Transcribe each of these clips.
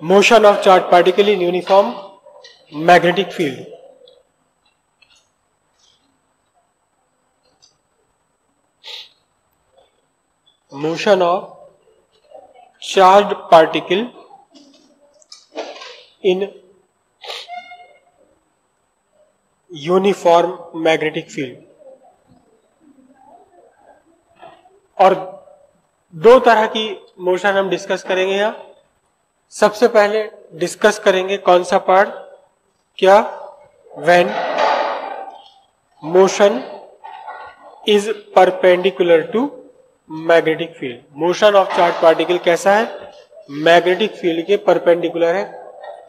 motion of charged particle in uniform magnetic field. Motion of charged particle in uniform magnetic field. और दो तरह की motion हम discuss करेंगे यहाँ। सबसे पहले डिस्कस करेंगे कौन सा पार्ट, क्या, when motion is perpendicular to magnetic field. Motion of charge particle कैसा है, मैग्नेटिक फील्ड के परपेंडिकुलर है,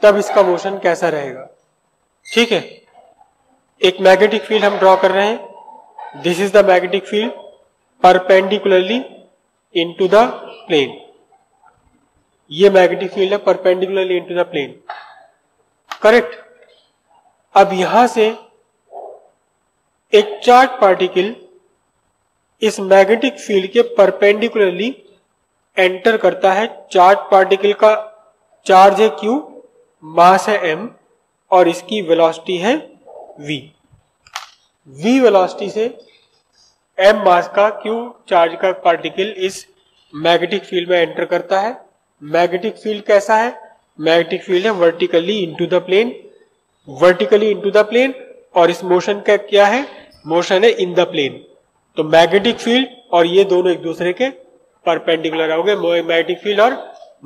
तब इसका मोशन कैसा रहेगा। ठीक है, एक मैग्नेटिक फील्ड हम ड्रॉ कर रहे हैं, this is the magnetic field perpendicularly into the plane. ये मैग्नेटिक फील्ड है perpendicularly into the plane, correct. अब यहां से एक चार्ज पार्टिकल इस मैग्नेटिक फील्ड के परपेंडिकुलरली एंटर करता है। चार्ज पार्टिकल का चार्ज है Q, मास है M और इसकी वेलोसिटी है V। V वेलोसिटी से M मास का, Q चार्ज का पार्टिकल इस मैग्नेटिक फील्ड में एंटर करता है। मैग्नेटिक फील्ड कैसा है, मैग्नेटिक फील्ड है vertically into the plane, vertically into the plane. और इस मोशन का क्या है, मोशन है इन द प्लेन। तो मैग्नेटिक फील्ड और ये दोनों एक दूसरे के परपेंडिकुलर हो गए, मैग्नेटिक फील्ड और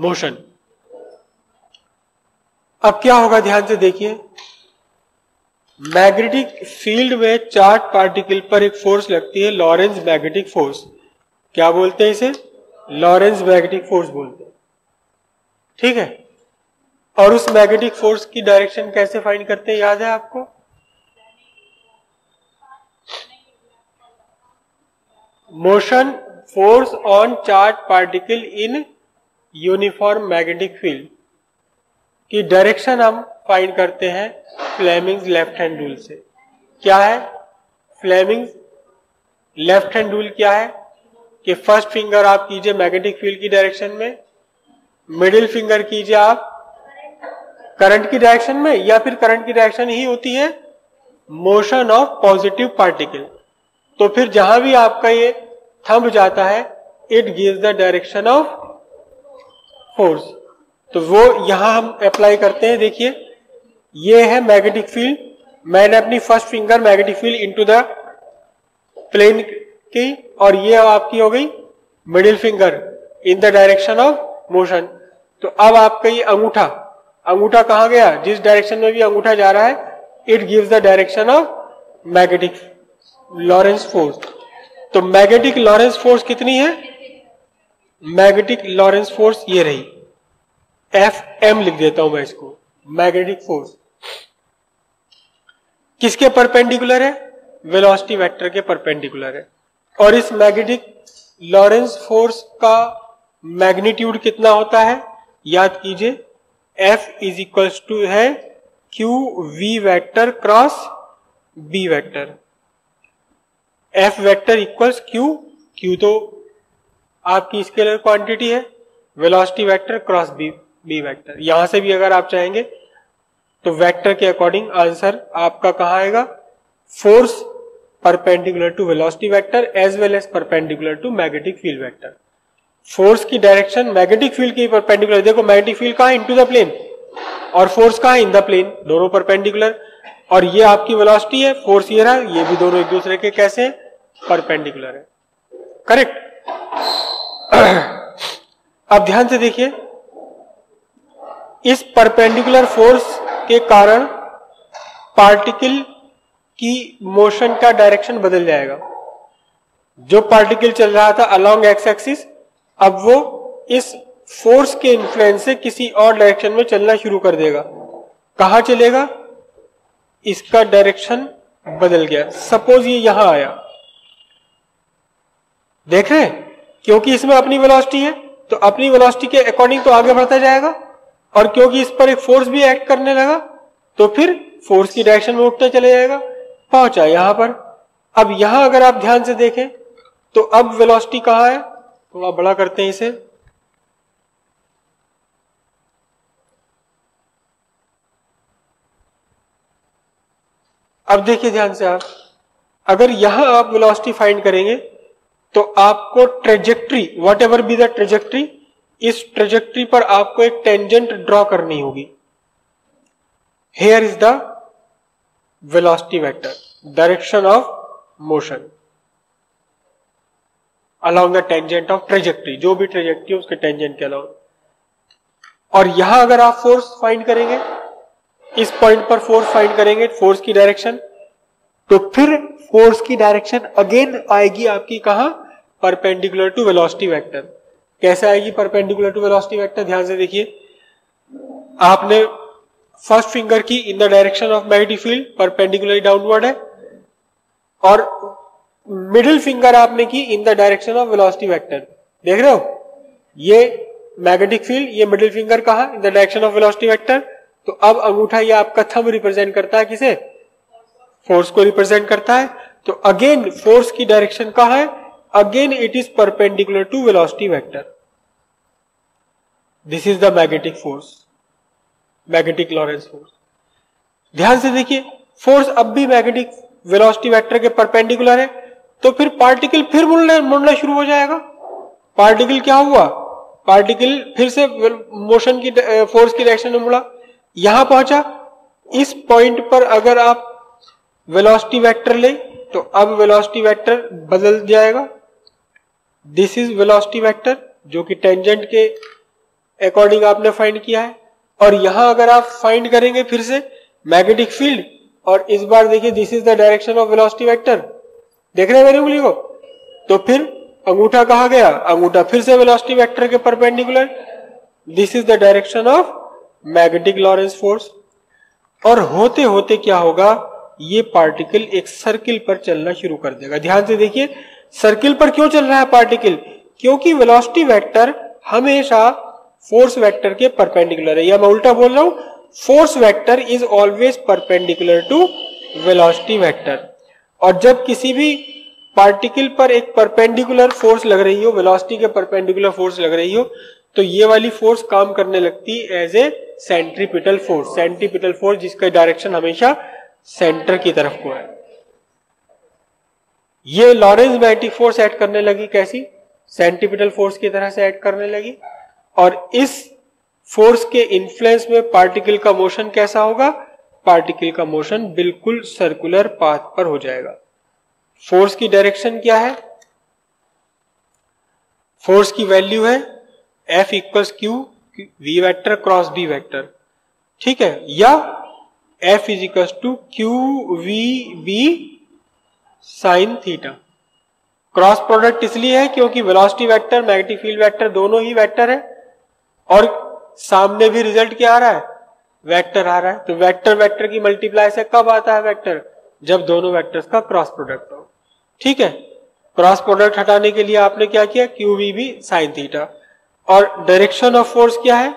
मोशन। अब क्या होगा, ध्यान से देखिए, मैग्नेटिक फील्ड में चार्ज पार्टिकल पर एक फोर्स लगती है, लॉरेंस मैग्नेटिक फोर्स। क्या बोलते हैं इसे, लॉरेंस मैग्नेटिक फोर्स बोलते हैं। ठीक है, और उस मैग्नेटिक फोर्स की डायरेक्शन कैसे फाइंड करते हैं, याद है आपको, motion force on charge particle in uniform magnetic field की डायरेक्शन हम फाइंड करते हैं फ्लेमिंग्स लेफ्ट हैंड रूल से। क्या है फ्लेमिंग्स लेफ्ट हैंड रूल, क्या है कि फर्स्ट फिंगर आप कीजिए मैग्नेटिक फील्ड की डायरेक्शन में, मिडिल फिंगर कीजिए आप करंट की डायरेक्शन में, या फिर करंट की डायरेक्शन ही होती है मोशन ऑफ पॉजिटिव पार्टिकल। तो फिर जहां भी आपका ये थंब जाता है it gives the direction of force. तो वो यहां हम अप्लाई करते हैं। देखिए ये है मैग्नेटिक फील्ड, मैंने अपनी first finger magnetic field into the plane की, और ये आपकी हो गई middle finger in the direction of motion. तो अब आपका ये अंगूठा, अंगूठा कहां गया, जिस डायरेक्शन में भी अंगूठा जा रहा है it gives the direction of magnetic Lorentz force. तो मैग्नेटिक लॉरेंस फोर्स कितनी है, मैग्नेटिक लॉरेंस फोर्स ये रही, Fm लिख देता हूं मैं इसको, मैग्नेटिक फोर्स किसके परपेंडिकुलर है, वेलोसिटी वेक्टर के परपेंडिकुलर है। और इस मैग्नेटिक लॉरेंस फोर्स का मैग्नीट्यूड कितना होता है, याद कीजिए F इज इक्वल्स टू है Q V vector cross B vector. F vector equals Q, Q तो आपकी स्केलर क्वांटिटी है, velocity vector cross B B vector. यहां से भी अगर आप चाहेंगे तो वेक्टर के अकॉर्डिंग आंसर आपका कहां आएगा, force perpendicular to velocity vector as well as perpendicular to magnetic field vector. Force की डायरेक्शन मैग्नेटिक फील्ड के परपेंडिकुलर, देखो मैग्नेटिक फील्ड कहां, इनटू द प्लेन, और फोर्स कहां, इन द प्लेन, दोनों परपेंडिकुलर। और ये आपकी वेलोसिटी है, फोर्स ये रहा, ये भी दोनों एक दूसरे के कैसे परपेंडिकुलर है, करेक्ट। अब ध्यान से देखिए, इस परपेंडिकुलर फोर्स के कारण पार्टिकल की मोशन का डायरेक्शन बदल जाएगा। जो पार्टिकल चल रहा था अलोंग एक्स एक्सिस, अब वो इस फोर्स के इन्फ्लुएंस से किसी और डायरेक्शन में चलना शुरू कर देगा। कहां चलेगा, इसका डायरेक्शन बदल गया, सपोज ये यहां आया, देख रहे हैं? क्योंकि इसमें अपनी वेलोसिटी है तो अपनी वेलोसिटी के अकॉर्डिंग तो आगे बढ़ता जाएगा, और क्योंकि इस पर एक फोर्स भी एक्ट करने लगा तो फिर फोर्स की डायरेक्शन में उठता चले जाएगा, पहुंचा यहां पर। अब यहां अगर आप ध्यान से देखें तो अब वेलोसिटी कहां है, थोड़ा बड़ा करते हैं इसे, अब देखिए ध्यान से आप, अगर यहां आप वेलोसिटी फाइंड करेंगे तो आपको trajectory, whatever be the trajectory, इस ट्रेजेक्ट्री पर आपको एक टेंजेंट ड्रॉ करनी होगी. Here is the velocity vector, direction of motion along the tangent of trajectory, जो भी ट्रेजेक्ट्री है उसके टेंजेंट के अलॉन्ग. और यहां अगर आप फोर्स फाइंड करेंगे, इस पॉइंट पर फोर्स फाइंड करेंगे, फोर्स की डायरेक्शन, तो फिर फोर्स की डायरेक्शन अगेन आएगी आपकी कहां, परपेंडिकुलर टू वेलोसिटी वेक्टर. कैसे आएगी परपेंडिकुलर टू वेलोसिटी वेक्टर? ध्यान से देखिए, आपने फर्स्ट फिंगर की in the direction of magnetic field perpendicular downward है, और मिडिल फिंगर आपने की in the direction of velocity vector. देख रहे हो, ये मैग्नेटिक फील्ड, ये मिडिल फिंगर कहां, in the direction of velocity vector. तो अब अंगूठा ये आपका थंब रिप्रेजेंट करता है किसे, फोर्स को रिप्रेजेंट करता है. तो अगेन फोर्स की डायरेक्शन कहां है, again it is perpendicular to velocity vector. This is the magnetic force, magnetic Lorentz force. ध्यान से देखिए, फोर्स अब भी मैग्नेटिक वेलोसिटी वेक्टर के परपेंडिकुलर है, तो फिर पार्टिकल फिर मुड़ना शुरू हो जाएगा. पार्टिकल क्या हुआ, पार्टिकल फिर से मोशन की फोर्स की डायरेक्शन में मुड़ा, यहां पहुंचा. इस पॉइंट पर अगर आप वेलोसिटी वेक्टर ले तो अब वेलोसिटी वेक्टर बदल जाएगा. दिस इज वेलोसिटी वेक्टर, जो कि टेंजेंट के अकॉर्डिंग आपने फाइंड किया है. और यहां अगर आप फाइंड करेंगे फिर से मैग्नेटिक फील्ड, और इस बार देखिए this is the direction of velocity vector. देख रहे हैं मेरी उंगली को, तो फिर अंगूठा कहा गया, अंगूठा फिर से वेलोसिटी वेक्टर के perpendicular. This is the direction of magnetic Lorentz force. और होते होते क्या होगा, ये पार्टिकल एक सर्किल पर चलना शुरू कर देगा. ध्यान से देखिए, सर्किल पर क्यों चल रहा है पार्टिकल, क्योंकि वेलोसिटी वेक्टर हमेशा फोर्स वेक्टर के परपेंडिकुलर है. या मैं उल्टा बोल रहा हूं, force vector is always perpendicular to velocity vector. और जब किसी भी पार्टिकल पर एक परपेंडिकुलर फोर्स लग रही हो, वेलोसिटी के परपेंडिकुलर फोर्स लग रही हो, तो ये वाली फोर्स काम करने लगती as a centripetal force. Centripetal force जिसका डायरेक्शन हमेशा सेंटर की तरफ को है. ये लॉरेंस मैग्नेटिक फोर्स ऐड करने लगी, कैसी, सेंट्रिपिटल फोर्स की तरह से ऐड करने लगी. और इस फोर्स के इन्फ्लुएंस में पार्टिकल का मोशन कैसा होगा, पार्टिकल का मोशन बिल्कुल सर्कुलर पाथ पर हो जाएगा. फोर्स की डायरेक्शन क्या है, फोर्स की वैल्यू है F equals Q V vector cross B vector, ठीक है, या F is equals to Q V B sine theta. Cross product इसलिए है क्योंकि velocity vector, magnetic field vector दोनों ही वेक्टर है, और सामने भी रिजल्ट क्या आ रहा है, वेक्टर आ रहा है. तो वेक्टर वेक्टर की मल्टीप्लाई से कब आता है वेक्टर, जब दोनों वेक्टर्स का क्रॉस प्रोडक्ट हो, ठीक है. क्रॉस प्रोडक्ट हटाने के लिए आपने क्या किया, Q V B sine theta. और डायरेक्शन ऑफ फोर्स क्या है,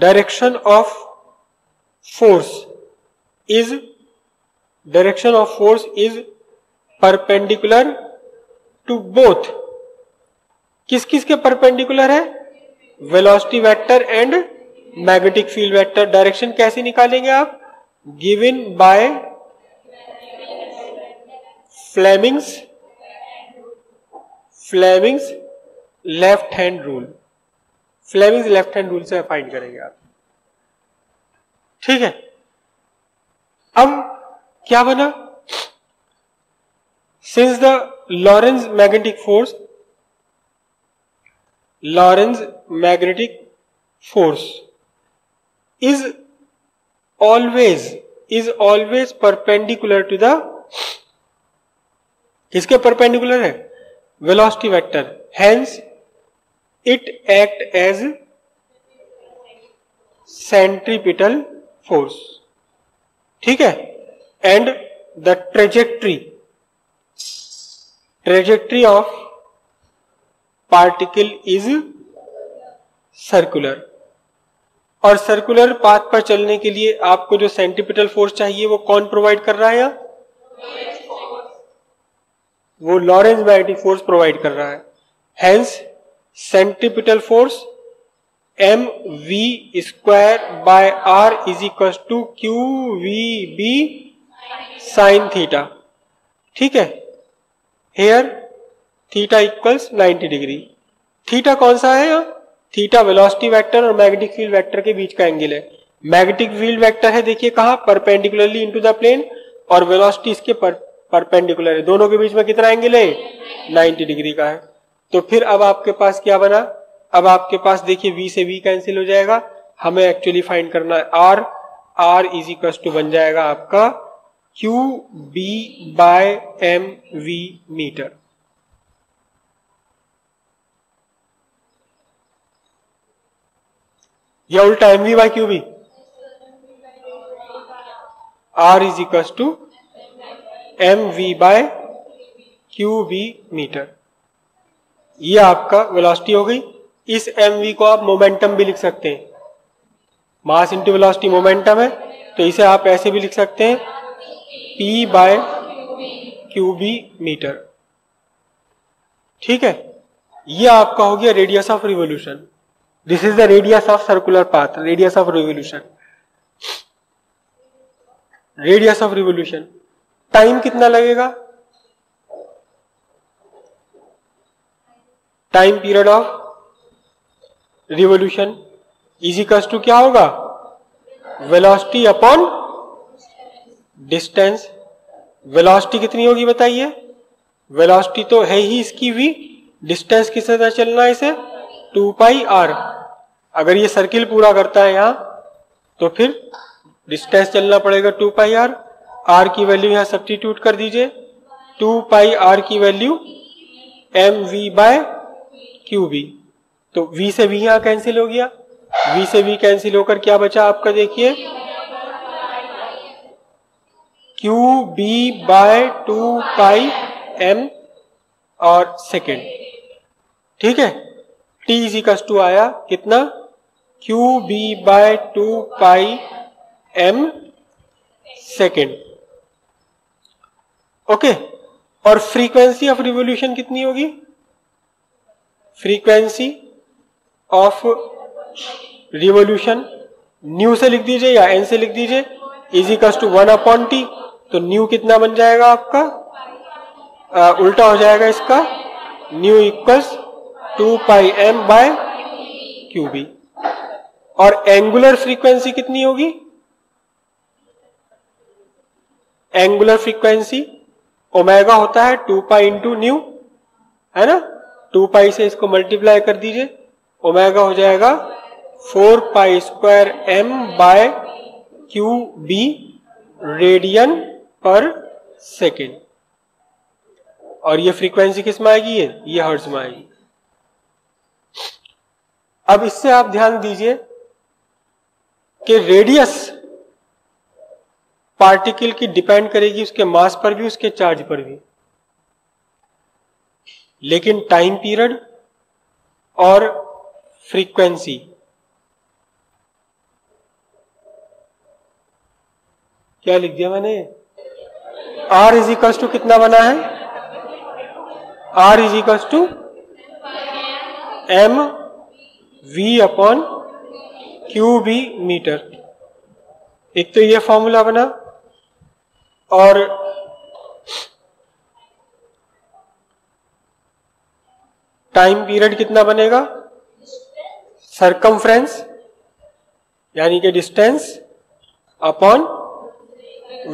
direction of force is, direction of force is perpendicular to both, किस किस के परपेंडिकुलर है, velocity vector and magnetic field vector. Direction कैसे निकालेंगे आप, given by Fleming's left hand rule. Fleming's left hand rule से फाइंड करेंगे आप, ठीक है. अब क्या बना, since the Lorentz magnetic force is always perpendicular to the, किसके परपेंडिकुलर है, velocity vector. Hence it act as centripetal force, ठीक है. And the trajectory of particle is circular. और सर्कुलर पाथ पर चलने के लिए आपको जो सेंट्रिपिटल फोर्स चाहिए वो कौन प्रोवाइड कर रहा है, या वो लॉरेंस मैग्नेटिक फोर्स प्रोवाइड कर रहा है. Hence centripetal force M V square by R is equal to Q V B sine theta. ठीक है, here theta equals 90 degree. Theta कौन सा है? थीटा वेलोसिटी वेक्टर और मैग्नेटिक फील्ड वेक्टर के बीच का एंगल है। मैग्नेटिक फील्ड वेक्टर है देखिए कहाँ, परपेंडिकुलरली इनटू द प्लेन, और वेलोसिटी इसके परपेंडिकुलर है। दोनों के बीच में कितना एंगल है? 90 डिग्री का है। तो फिर अब आपके पास क्या बना? अब आपके पास देखिए v से v कैंसिल हो जाएगा, हमें एक्चुअली फाइंड करना है r। r is equal to बन जाएगा आपका Q B by M V metre. या उल्टा M we by Q B, r is equal to M we by Q B metre. ये आपका वेलोसिटी हो गई। इस एम वी को आप मोमेंटम भी लिख सकते हैं, मास इंटू वेलोसिटी मोमेंटम है, तो इसे आप ऐसे भी लिख सकते हैं P by Q B metre. ठीक है, ये आपका हो गया radius of revolution. This is the radius of circular path, radius of revolution. Radius of revolution, time कितना लगेगा? Time period of revolution is equals to क्या होगा? Velocity upon distance. वेलोसिटी कितनी होगी बताइए? वेलोसिटी तो है ही इसकी v, डिस्टेंस किससे तय चलना है इसे? 2 पाई r। अगर ये सर्किल पूरा करता है यहाँ तो फिर डिस्टेंस चलना पड़ेगा 2 पाई r। r की वैल्यू यहाँ सब्स्टिट्यूट कर दीजिए, 2 पाई r की value M we by Q B. तो v से v यहाँ कैंसिल हो गया, v से v कैंसिल होकर क्या बचा आपका देखिए Q B by 2 pi m और सेकेंड। ठीक है, t इज इक्वल टू आया कितना? Q B by 2 pi m second. Okay, और फ्रीक्वेंसी ऑफ रिवोल्यूशन कितनी होगी? फ्रीक्वेंसी ऑफ रिवोल्यूशन न्यू से लिख दीजिए या एन से लिख दीजिए, इज इक्वल्स टू 1/t। तो न्यू कितना बन जाएगा आपका? उल्टा हो जाएगा इसका, nu equals 2 pi m by Q B. और एंगुलर फ्रीक्वेंसी कितनी होगी? एंगुलर फ्रीक्वेंसी ओमेगा होता है 2 पाई इंटू न्यू, है ना, 2 पाई से इसको मल्टीप्लाई कर दीजिए, ओमेगा हो जाएगा 4 pi square m by Q B radian पर सेकेंड। और ये फ्रीक्वेंसी किस में आएगी? ये हर्ट्ज में आएगी। अब इससे आप ध्यान दीजिए कि रेडियस पार्टिकल की डिपेंड करेगी उसके मास पर भी, उसके चार्ज पर भी, लेकिन टाइम पीरियड और फ्रीक्वेंसी क्या लिख दिया मैंने? r इज इक्वल्स टू कितना बना है? r is equals to m v upon Q B metre. एक तो ये फॉर्मूला बना, और टाइम पीरियड कितना बनेगा? सरकमफ्रेंस यानी कि डिस्टेंस अपॉन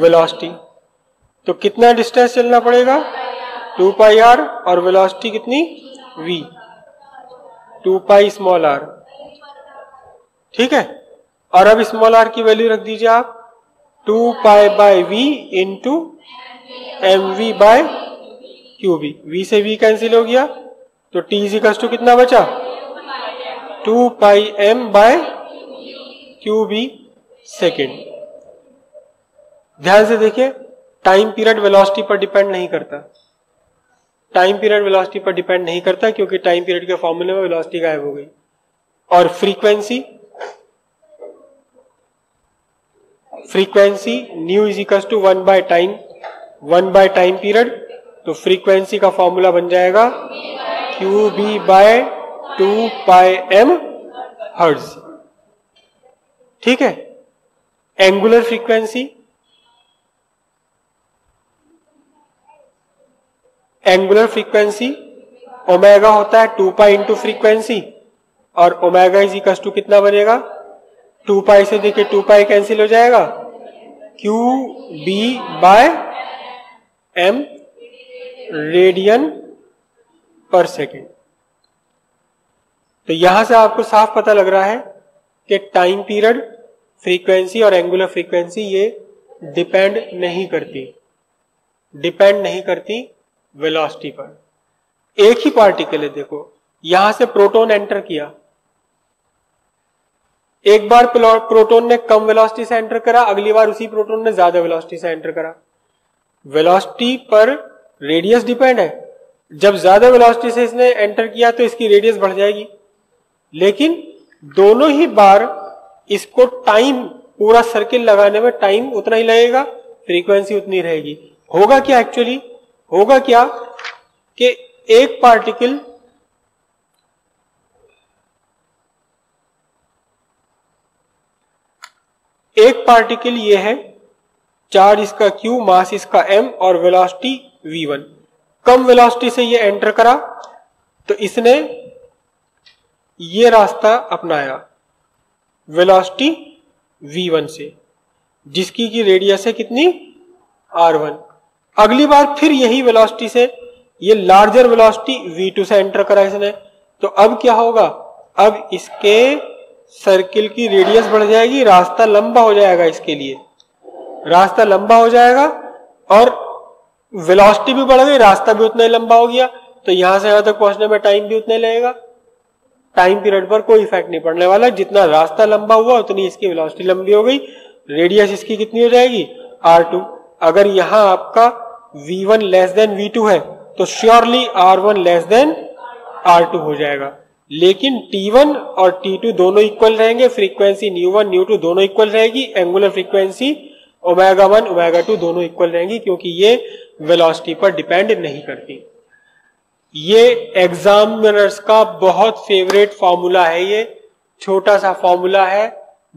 वेलोसिटी। तो कितना डिस्टेंस चलना पड़ेगा? 2 पाई r और वेलोसिटी कितनी? v, 2 pi r। ठीक है, और अब r की वैल्यू रख दीजिए आप 2 pi by v into M we by Q B. We से v कैंसिल हो गया, तो t इज इक्वल टू कितना बचा? 2 pi m by Q B second. ध्यान से देखिए, टाइम पीरियड वेलोसिटी पर डिपेंड नहीं करता, टाइम पीरियड वेलोसिटी पर डिपेंड नहीं करता, क्योंकि टाइम पीरियड के फॉर्मूले में वेलोसिटी गायब हो गई। और frequency, frequency nu is equal to 1 by time, 1 by time period. तो फ्रीक्वेंसी का फॉर्मूला बन जाएगा Q B by 2 pi m hertz, ठीक है। Angular frequency, angular frequency omega होता है 2 पाई इंटू फ्रीक्वेंसी, और ओमेगा इज इक्वल टू कितना बनेगा, 2 पाई से देखिए 2 पाई कैंसिल हो जाएगा, Q B by M radian पर सेकेंड। तो यहां से आपको साफ पता लग रहा है कि टाइम पीरियड, फ्रीक्वेंसी और एंगुलर फ्रीक्वेंसी ये डिपेंड नहीं करती वेलोसिटी पर। एक ही पार्टिकल है, देखो यहां से प्रोटॉन एंटर किया, एक बार प्रोटॉन ने कम वेलोसिटी से एंटर करा, अगली बार उसी प्रोटॉन ने ज्यादा वेलोसिटी से एंटर करा। वेलोसिटी पर रेडियस डिपेंड है, जब ज्यादा वेलोसिटी से इसने एंटर किया तो इसकी रेडियस बढ़ जाएगी, लेकिन दोनों ही बार इसको टाइम, पूरा सर्किल लगाने में टाइम उतना ही लगेगा, फ्रीक्वेंसी उतनी रहेगी। होगा क्या कि एक पार्टिकल ये है, चार्ज इसका q, मास इसका m और वेलोसिटी v1। कम वेलोसिटी से ये एंटर करा तो इसने ये रास्ता अपनाया वेलोसिटी v1 से, जिसकी की रेडियस है कितनी, r1। अगली बार फिर यही वेलोसिटी से, ये लार्जर वेलोसिटी v2 से एंटर करा इसने, तो अब क्या होगा, अब इसके सर्किल की रेडियस बढ़ जाएगी, रास्ता लंबा हो जाएगा, इसके लिए रास्ता लंबा हो जाएगा और वेलोसिटी भी बढ़ गई, रास्ता भी उतना ही लंबा हो गया, तो यहां से यहां तक पहुंचने में टाइम भी उतना ही लगेगा। टाइम पीरियड पर कोई इफेक्ट नहीं पड़ने वाला, जितना रास्ता लंबा हुआ उतनी इसकी वेलोसिटी लंबी हो गई, रेडियस इसकी कितनी हो जाएगी, r2। अगर यहां आपका v1 लेस देन v2 है तो surely r1 less than r2 हो जाएगा, लेकिन t1 और t2 दोनों इक्वल रहेंगे, फ्रीक्वेंसी ν1 ν2 दोनों इक्वल रहेगी, एंगुलर फ्रीक्वेंसी ओमेगा 1 ओमेगा 2 दोनों इक्वल रहेंगी, क्योंकि ये वेलोसिटी पर डिपेंड नहीं करती। ये एग्जामिनर्स का बहुत फेवरेट फार्मूला है, ये छोटा सा फार्मूला है,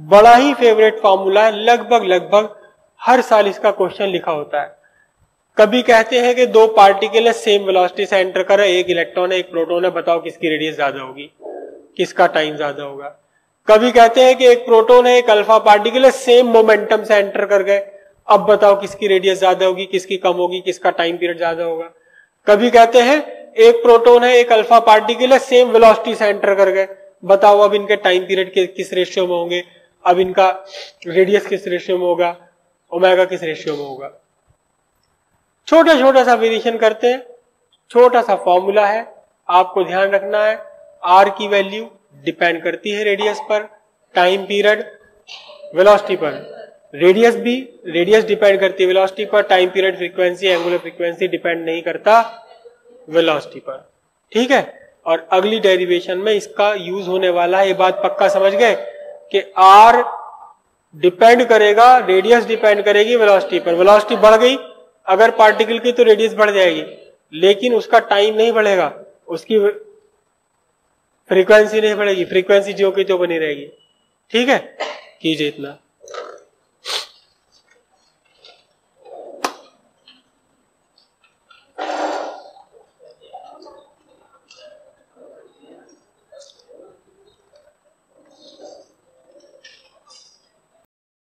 बड़ा ही फेवरेट फार्मूला है, लगभग हर साल इसका क्वेश्चन लिखा होता है। कभी कहते हैं कि दो पार्टिकल है, सेम वेलोसिटी से एंटर कर रहे हैं, एक इलेक्ट्रॉन है एक प्रोटॉन है, बताओ किसकी रेडियस ज्यादा होगी, किसका टाइम ज्यादा होगा। कभी कहते हैं कि एक प्रोटॉन है एक अल्फा पार्टिकल है, सेम मोमेंटम से एंटर कर गए, अब बताओ किसकी रेडियस ज्यादा होगी, किसकी कम होगी, किसका टाइम पीरियड ज्यादा होगा। कभी कहते हैं एक प्रोटॉन है एक अल्फा पार्टिकल है, सेम वेलोसिटी से एंटर कर गए, बताओ अब इनके टाइम पीरियड किस रेशियो में होंगे, अब इनका रेडियस किस रेशियो में होगा, ओमेगा किस रेशियो में होगा। छोटा छोटा सा वेरिएशन करते हैं, छोटा सा फॉर्मूला है, आपको ध्यान रखना है। आर की वैल्यू डिपेंड करती है रेडियस पर, टाइम पीरियड वेलोसिटी पर, रेडियस भी, रेडियस डिपेंड करती है वेलोसिटी पर, time period frequency angular frequency depend नहीं करता वेलोसिटी पर, ठीक है। और अगली डेरिवेशन में इसका यूज होने वाला है, ये बात पक्का समझ गए कि आर डिपेंड करेगा, रेडियस डिपेंड करेगी वेलोसिटी पर। वेलोसिटी बढ़ गई अगर पार्टिकल की तो रेडियस बढ़ जाएगी, लेकिन उसका टाइम नहीं बढ़ेगा, उसकी फ्रीक्वेंसी नहीं बढ़ेगी, फ्रीक्वेंसी जो की तो बनी रहेगी, ठीक है। कीजिए इतना।